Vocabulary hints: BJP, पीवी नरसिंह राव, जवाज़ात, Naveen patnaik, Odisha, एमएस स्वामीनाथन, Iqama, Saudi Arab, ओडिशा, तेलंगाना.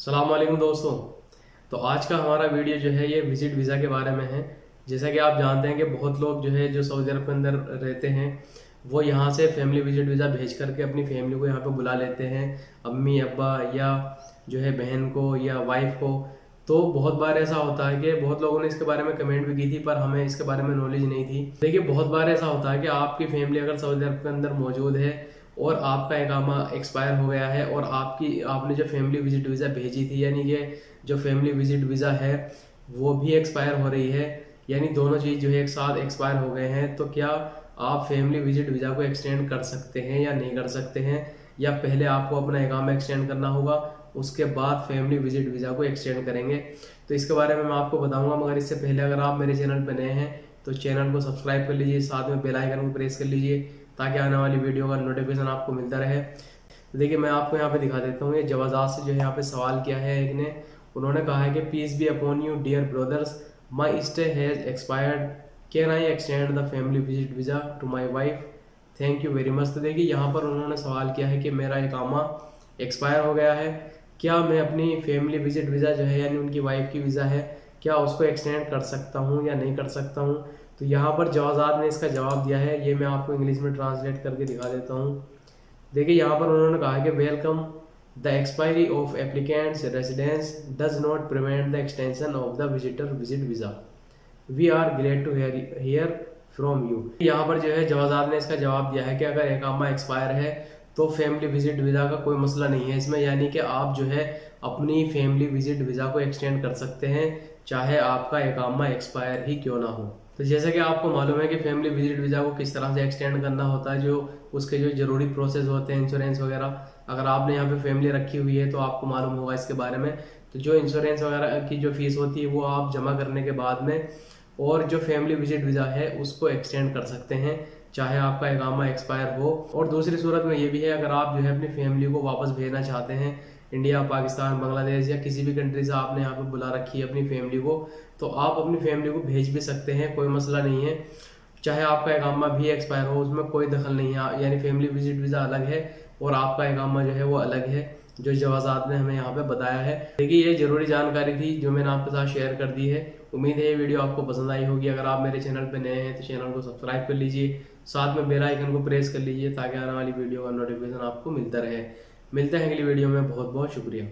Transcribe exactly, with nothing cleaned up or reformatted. अस्सलाम वालेकुम दोस्तों। तो आज का हमारा वीडियो जो है ये विज़िट वीज़ा के बारे में है। जैसा कि आप जानते हैं कि बहुत लोग जो है जो सऊदी अरब के अंदर रहते हैं वो यहाँ से फैमिली विज़िट वीज़ा भेज करके अपनी फैमिली को यहाँ पे बुला लेते हैं, अम्मी अब्बा या जो है बहन को या वाइफ को। तो बहुत बार ऐसा होता है कि बहुत लोगों ने इसके बारे में कमेंट भी की थी पर हमें इसके बारे में नॉलेज नहीं थी। देखिए, बहुत बार ऐसा होता है कि आपकी फैमिली अगर सऊदी अरब के अंदर मौजूद है और आपका इकामा एक्सपायर हो गया है और आपकी आपने जो फैमिली विजिट वीज़ा भेजी थी यानी कि जो फैमिली विजिट वीज़ा है वो भी एक्सपायर हो रही है, यानी दोनों चीज़ जो है एक साथ एक्सपायर हो गए हैं, तो क्या आप फैमिली विजिट वीज़ा को एक्सटेंड कर सकते हैं या नहीं कर सकते हैं, या पहले आपको अपना इकामा एक्सटेंड करना होगा उसके बाद फैमिली विजिट वीज़ा को एक्सटेंड करेंगे। तो इसके बारे में मैं आपको बताऊँगा, मगर इससे पहले अगर आप मेरे चैनल पर नए हैं तो चैनल को सब्सक्राइब कर लीजिए, साथ में बेल आइकन को प्रेस कर लीजिए ताकि आने वाली वीडियो का नोटिफिकेशन आपको मिलता रहे। तो देखिए, मैं आपको यहाँ पे दिखा देता हूँ। ये जवाज़ात से जो है यहाँ पे सवाल किया है एक ने, उन्होंने कहा है कि peace be upon you dear brothers, my stay has expired, can I extend the family visit visa to my wife, thank you very much. तो देखिए, यहाँ पर उन्होंने सवाल किया है कि मेरा इकामा एक्सपायर हो गया है, क्या मैं अपनी फैमिली विजिट वीज़ा जो है यानी उनकी वाइफ की वीज़ा है क्या उसको एक्सटेंड कर सकता हूँ या नहीं कर सकता हूँ। तो यहाँ पर जवाज़ात ने इसका जवाब दिया है, ये मैं आपको इंग्लिश में ट्रांसलेट करके दिखा देता हूँ। देखिए, यहाँ पर उन्होंने कहा कि welcome, the expiry of applicants residence does not prevent the extension of the visitor visit visa, we are great to hear from you. यहाँ पर जो है जवाज़ात ने इसका जवाब दिया है कि अगर इकामा एक्सपायर है तो फैमिली विजिट वीज़ा का कोई मसला नहीं है इसमें, यानी कि आप जो है अपनी फैमिली विजिट वीज़ा को एक्सटेंड कर सकते हैं चाहे आपका इकामा एक्सपायर ही क्यों ना हो। तो जैसा कि आपको मालूम है कि फैमिली विजिट वीज़ा को किस तरह से एक्सटेंड करना होता है, जो उसके जो ज़रूरी प्रोसेस होते हैं, इंश्योरेंस वगैरह। अगर आपने यहाँ पे फैमिली रखी हुई है तो आपको मालूम होगा इसके बारे में। तो जो इंश्योरेंस वगैरह की जो फीस होती है वो आप जमा करने के बाद में और जो फैमिली विजिट वीज़ा है उसको एक्सटेंड कर सकते हैं चाहे आपका इकामा एक्सपायर हो। और दूसरी सूरत में ये भी है, अगर आप जो है अपनी फैमिली को वापस भेजना चाहते हैं इंडिया, पाकिस्तान, बांग्लादेश या किसी भी कंट्री से आपने यहाँ पे बुला रखी है अपनी फैमिली को, तो आप अपनी फैमिली को भेज भी सकते हैं, कोई मसला नहीं है, चाहे आपका इकामा भी एक्सपायर हो, उसमें कोई दखल नहीं है। यानी फैमिली विजिट वीज़ा अलग है और आपका इकामा जो है वो अलग है, जो जवाज़ात ने हमें यहाँ पे बताया है। देखिए, ये ज़रूरी जानकारी थी जो मैंने आपके साथ शेयर कर दी है। उम्मीद है ये वीडियो आपको पसंद आई होगी। अगर आप मेरे चैनल पे नए हैं तो चैनल को सब्सक्राइब कर लीजिए, साथ में बेल आइकन को प्रेस कर लीजिए ताकि आने वाली वीडियो का नोटिफिकेशन आपको मिलता रहे। मिलते हैं अगली वीडियो में, बहुत बहुत शुक्रिया।